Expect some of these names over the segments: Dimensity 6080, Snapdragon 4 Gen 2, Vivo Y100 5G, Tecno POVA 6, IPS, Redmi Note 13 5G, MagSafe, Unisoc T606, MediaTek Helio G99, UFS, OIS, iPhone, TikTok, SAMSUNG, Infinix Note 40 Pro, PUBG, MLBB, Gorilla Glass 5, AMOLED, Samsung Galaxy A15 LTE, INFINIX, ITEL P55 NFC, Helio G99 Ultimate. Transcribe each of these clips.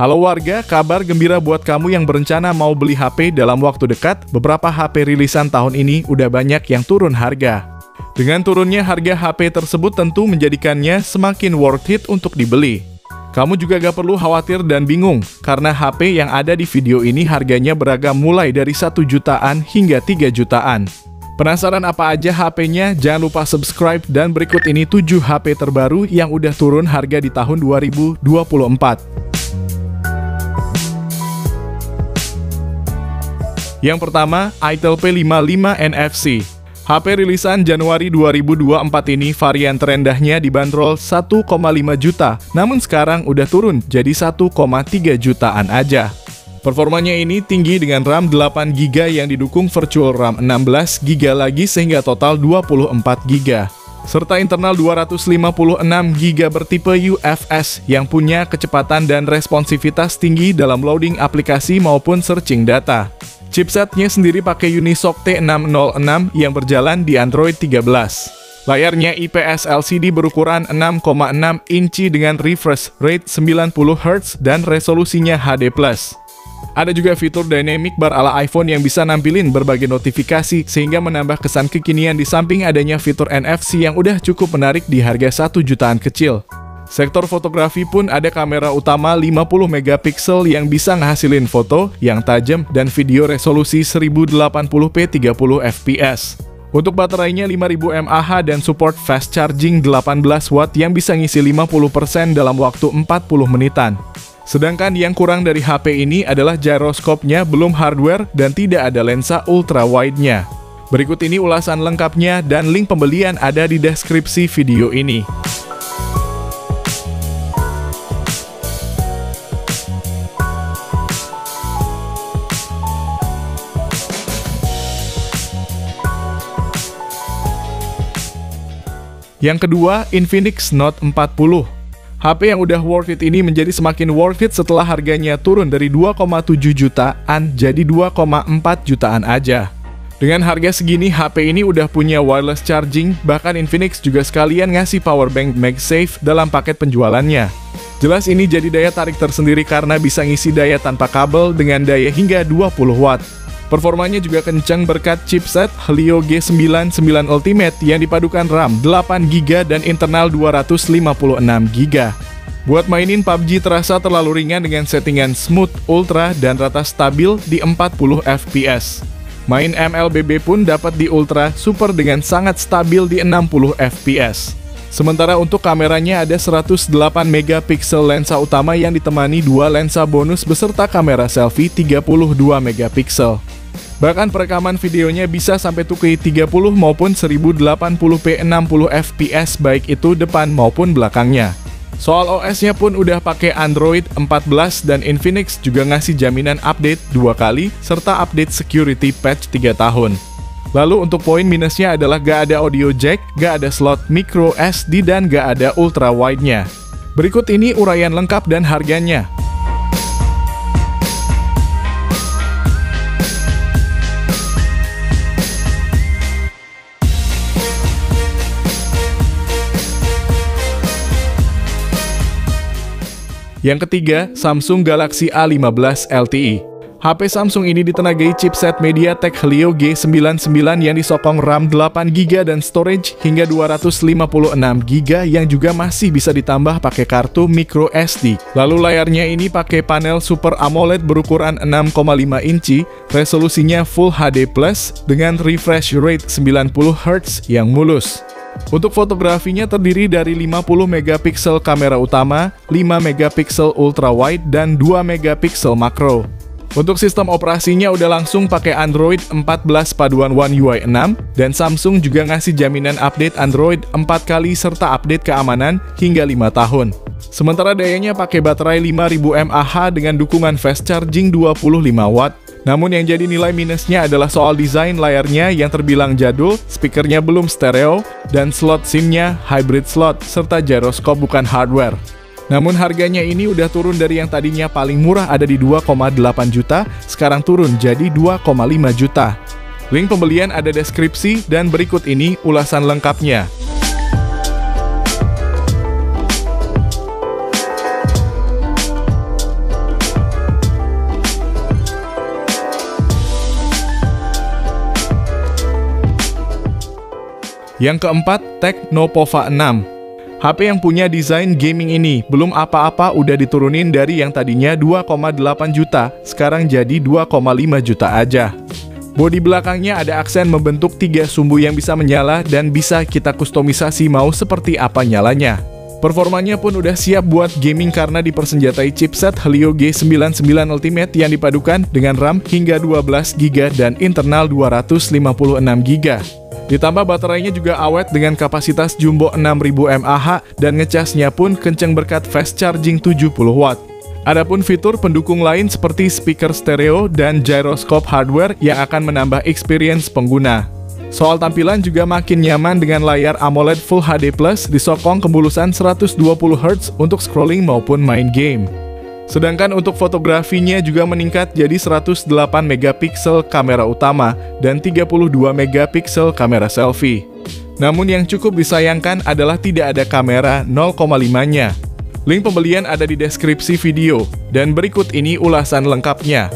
Halo warga, kabar gembira buat kamu yang berencana mau beli HP dalam waktu dekat. Beberapa HP rilisan tahun ini udah banyak yang turun harga. Dengan turunnya harga HP tersebut tentu menjadikannya semakin worth it untuk dibeli. Kamu juga gak perlu khawatir dan bingung, karena HP yang ada di video ini harganya beragam mulai dari 1 jutaan hingga 3 jutaan. Penasaran apa aja HP-nya? Jangan lupa subscribe dan berikut ini 7 HP terbaru yang udah turun harga di tahun 2024. Yang pertama, ITEL P55 NFC. HP rilisan Januari 2024 ini varian terendahnya dibanderol 1,5 juta, namun sekarang udah turun jadi 1,3 jutaan aja. Performanya ini tinggi dengan RAM 8GB yang didukung virtual RAM 16GB lagi sehingga total 24GB. Serta internal 256GB bertipe UFS yang punya kecepatan dan responsivitas tinggi dalam loading aplikasi maupun searching data. Chipsetnya sendiri pakai Unisoc T606 yang berjalan di Android 13. Layarnya IPS LCD berukuran 6,6 inci dengan refresh rate 90 Hz dan resolusinya HD+. Ada juga fitur dynamic bar ala iPhone yang bisa nampilin berbagai notifikasi sehingga menambah kesan kekinian di samping adanya fitur NFC yang udah cukup menarik di harga 1 jutaan kecil. Sektor fotografi pun ada kamera utama 50 MP yang bisa ngehasilin foto yang tajam dan video resolusi 1080p 30fps. Untuk baterainya 5000 mAh dan support fast charging 18W yang bisa ngisi 50% dalam waktu 40 menitan. Sedangkan yang kurang dari HP ini adalah gyroskopnya belum hardware dan tidak ada lensa ultrawide-nya. Berikut ini ulasan lengkapnya dan link pembelian ada di deskripsi video ini. Yang kedua, Infinix Note 40. HP yang udah worth it ini menjadi semakin worth it setelah harganya turun dari 2,7 jutaan jadi 2,4 jutaan aja. Dengan harga segini, HP ini udah punya wireless charging, bahkan Infinix juga sekalian ngasih powerbank MagSafe dalam paket penjualannya. Jelas ini jadi daya tarik tersendiri karena bisa ngisi daya tanpa kabel dengan daya hingga 20W. Performanya juga kencang berkat chipset Helio G99 Ultimate yang dipadukan RAM 8GB dan internal 256GB. Buat mainin PUBG terasa terlalu ringan dengan settingan smooth, ultra, dan rata stabil di 40fps. Main MLBB pun dapat di ultra super dengan sangat stabil di 60fps. Sementara untuk kameranya ada 108 MP lensa utama yang ditemani 2 lensa bonus beserta kamera selfie 32 MP. Bahkan perekaman videonya bisa sampai 2K 30 maupun 1080p 60fps baik itu depan maupun belakangnya. Soal OS-nya pun udah pakai Android 14 dan Infinix juga ngasih jaminan update 2 kali serta update security patch 3 tahun. Lalu untuk poin minusnya adalah gak ada audio jack, gak ada slot micro SD dan gak ada ultra wide-nya. Berikut ini uraian lengkap dan harganya. Yang ketiga, Samsung Galaxy A15 LTE. HP Samsung ini ditenagai chipset MediaTek Helio G99 yang disokong RAM 8GB dan storage hingga 256GB yang juga masih bisa ditambah pakai kartu micro SD. Lalu layarnya ini pakai panel Super AMOLED berukuran 6,5 inci, resolusinya Full HD+ dengan refresh rate 90 Hz yang mulus. Untuk fotografinya terdiri dari 50 MP kamera utama, 5 MP ultrawide, dan 2 MP makro. Untuk sistem operasinya udah langsung pakai Android 14 paduan One UI 6, dan Samsung juga ngasih jaminan update Android 4 kali serta update keamanan hingga 5 tahun. Sementara dayanya pakai baterai 5000 mAh dengan dukungan fast charging 25W. Namun yang jadi nilai minusnya adalah soal desain layarnya yang terbilang jadul, speakernya belum stereo, dan slot SIM-nya hybrid slot, serta gyroskop bukan hardware. Namun harganya ini udah turun dari yang tadinya paling murah ada di 2,8 juta, sekarang turun jadi 2,5 juta. Link pembelian ada deskripsi dan berikut ini ulasan lengkapnya. Yang keempat, Tecno POVA 6. HP yang punya desain gaming ini belum apa-apa udah diturunin dari yang tadinya 2,8 juta, sekarang jadi 2,5 juta aja. Bodi belakangnya ada aksen membentuk 3 sumbu yang bisa menyala dan bisa kita kustomisasi mau seperti apa nyalanya. Performanya pun udah siap buat gaming karena dipersenjatai chipset Helio G99 Ultimate yang dipadukan dengan RAM hingga 12GB dan internal 256GB. Ditambah baterainya juga awet dengan kapasitas jumbo 6000 mAh dan ngecasnya pun kenceng berkat fast charging 70 W. Adapun fitur pendukung lain seperti speaker stereo dan gyroscope hardware yang akan menambah experience pengguna. Soal tampilan juga makin nyaman dengan layar AMOLED Full HD+ disokong kebulusan 120 Hz untuk scrolling maupun main game. Sedangkan untuk fotografinya juga meningkat jadi 108 MP kamera utama dan 32 MP kamera selfie. Namun yang cukup disayangkan adalah tidak ada kamera 0,5-nya. Link pembelian ada di deskripsi video, dan berikut ini ulasan lengkapnya.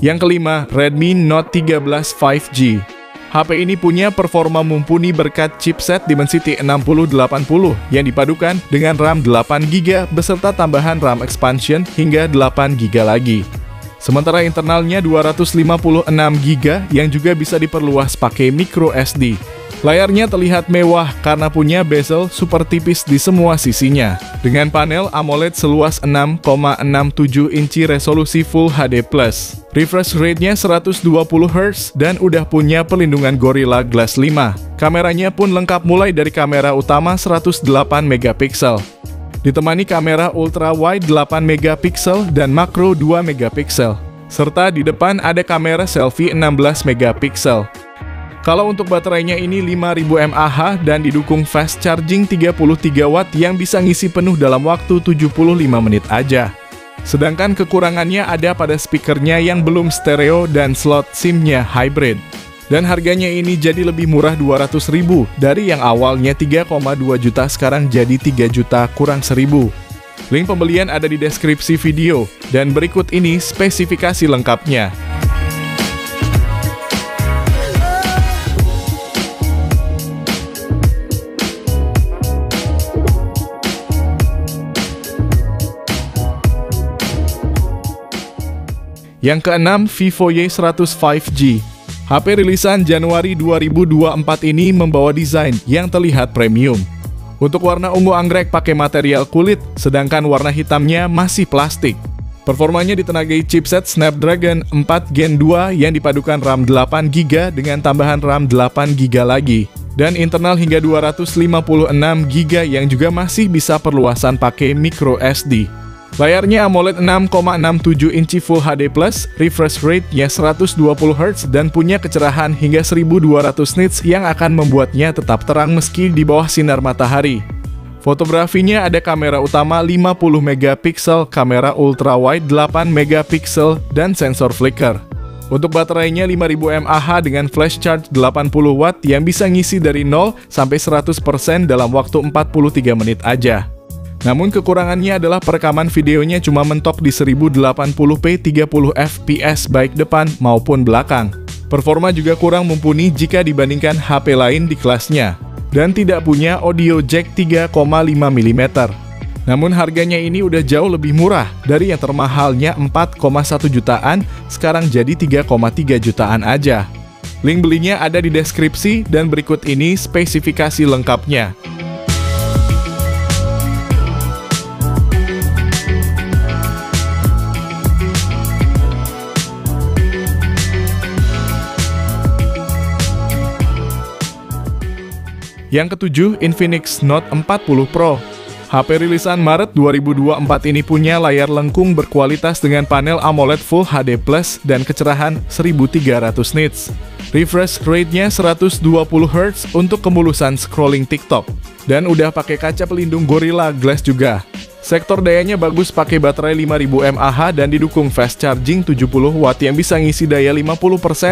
Yang kelima, Redmi Note 13 5G. HP ini punya performa mumpuni berkat chipset Dimensity 6080 yang dipadukan dengan RAM 8GB beserta tambahan RAM expansion hingga 8GB lagi. Sementara internalnya 256GB yang juga bisa diperluas pakai microSD. Layarnya terlihat mewah karena punya bezel super tipis di semua sisinya, dengan panel AMOLED seluas 6,67 inci resolusi Full HD+. Refresh rate-nya 120 Hz dan udah punya perlindungan Gorilla Glass 5. Kameranya pun lengkap mulai dari kamera utama 108 MP, ditemani kamera ultra wide 8 MP dan makro 2 MP. Serta di depan ada kamera selfie 16 MP. Kalau untuk baterainya ini 5000 mAh dan didukung fast charging 33 W yang bisa ngisi penuh dalam waktu 75 menit aja. Sedangkan kekurangannya ada pada speakernya yang belum stereo dan slot SIM-nya hybrid. Dan harganya ini jadi lebih murah 200.000 dari yang awalnya 3,2 juta sekarang jadi 3 juta kurang 1.000. Link pembelian ada di deskripsi video dan berikut ini spesifikasi lengkapnya. Yang keenam, Vivo Y100 5G. HP rilisan Januari 2024 ini membawa desain yang terlihat premium. Untuk warna ungu anggrek pakai material kulit, sedangkan warna hitamnya masih plastik. Performanya ditenagai chipset Snapdragon 4 Gen 2 yang dipadukan RAM 8GB dengan tambahan RAM 8GB lagi. Dan internal hingga 256GB yang juga masih bisa perluasan pakai microSD. Layarnya AMOLED 6,67 inci Full HD+, refresh rate-nya 120 Hz dan punya kecerahan hingga 1200 nits yang akan membuatnya tetap terang meski di bawah sinar matahari. Fotografinya ada kamera utama 50 MP, kamera ultra wide 8 MP dan sensor flicker. Untuk baterainya 5000 mAh dengan flash charge 80 W yang bisa ngisi dari 0 sampai 100% dalam waktu 43 menit aja. Namun kekurangannya adalah perekaman videonya cuma mentok di 1080p 30 fps baik depan maupun belakang. Performa juga kurang mumpuni jika dibandingkan HP lain di kelasnya. Dan tidak punya audio jack 3,5 mm. Namun harganya ini udah jauh lebih murah dari yang termahalnya 4,1 jutaan, sekarang jadi 3,3 jutaan aja. Link belinya ada di deskripsi dan berikut ini spesifikasi lengkapnya. Yang ketujuh, Infinix Note 40 Pro. HP rilisan Maret 2024 ini punya layar lengkung berkualitas dengan panel AMOLED Full HD+ dan kecerahan 1300 nits. Refresh rate-nya 120 Hz untuk kemulusan scrolling TikTok. Dan udah pakai kaca pelindung Gorilla Glass juga. Sektor dayanya bagus pakai baterai 5000 mAh dan didukung fast charging 70 W yang bisa ngisi daya 50%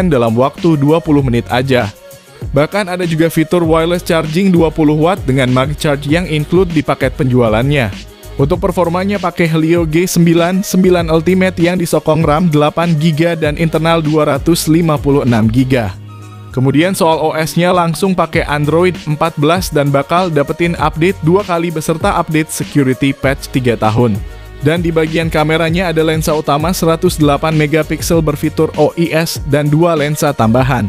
dalam waktu 20 menit aja. Bahkan ada juga fitur wireless charging 20 watt dengan mag charge yang include di paket penjualannya. Untuk performanya pakai Helio G99 Ultimate yang disokong RAM 8GB dan internal 256GB. Kemudian soal OS-nya langsung pakai Android 14 dan bakal dapetin update 2 kali beserta update security patch 3 tahun. Dan di bagian kameranya ada lensa utama 108MP berfitur OIS dan 2 lensa tambahan.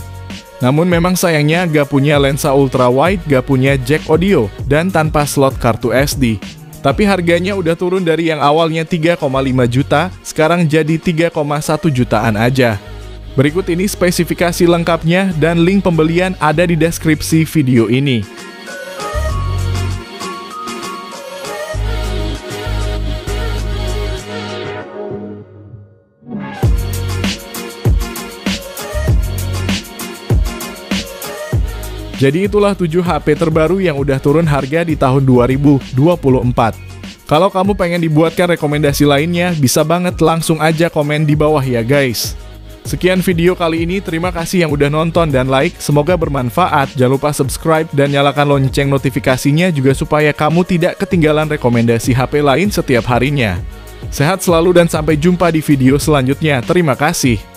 Namun memang sayangnya gak punya lensa ultra wide, gak punya jack audio, dan tanpa slot kartu SD. Tapi harganya udah turun dari yang awalnya 3,5 juta, sekarang jadi 3,1 jutaan aja. Berikut ini spesifikasi lengkapnya dan link pembelian ada di deskripsi video ini. Jadi itulah 7 HP terbaru yang udah turun harga di tahun 2024. Kalau kamu pengen dibuatkan rekomendasi lainnya, bisa banget langsung aja komen di bawah ya guys. Sekian video kali ini, terima kasih yang udah nonton dan like, semoga bermanfaat. Jangan lupa subscribe dan nyalakan lonceng notifikasinya juga supaya kamu tidak ketinggalan rekomendasi HP lain setiap harinya. Sehat selalu dan sampai jumpa di video selanjutnya, terima kasih.